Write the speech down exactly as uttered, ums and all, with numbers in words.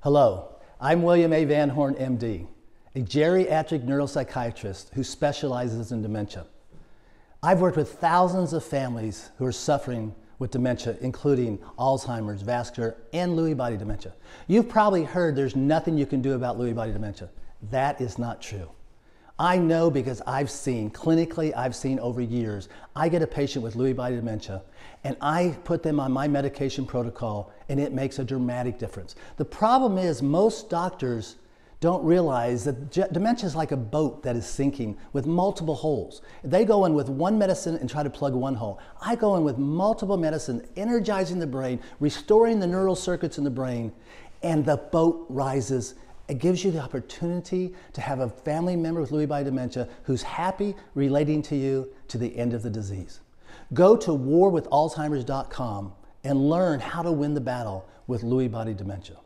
Hello, I'm William A. Van Horn, M D, a geriatric neuropsychiatrist who specializes in dementia. I've worked with thousands of families who are suffering with dementia, including Alzheimer's, vascular, and Lewy body dementia. You've probably heard there's nothing you can do about Lewy body dementia. That is not true. I know because I've seen, clinically I've seen over years, I get a patient with Lewy body dementia and I put them on my medication protocol and it makes a dramatic difference. The problem is most doctors don't realize that dementia is like a boat that is sinking with multiple holes. They go in with one medicine and try to plug one hole. I go in with multiple medicines, energizing the brain, restoring the neural circuits in the brain, and the boat rises. It gives you the opportunity to have a family member with Lewy body dementia who's happy relating to you to the end of the disease. Go to war with alzheimers dot com and learn how to win the battle with Lewy body dementia.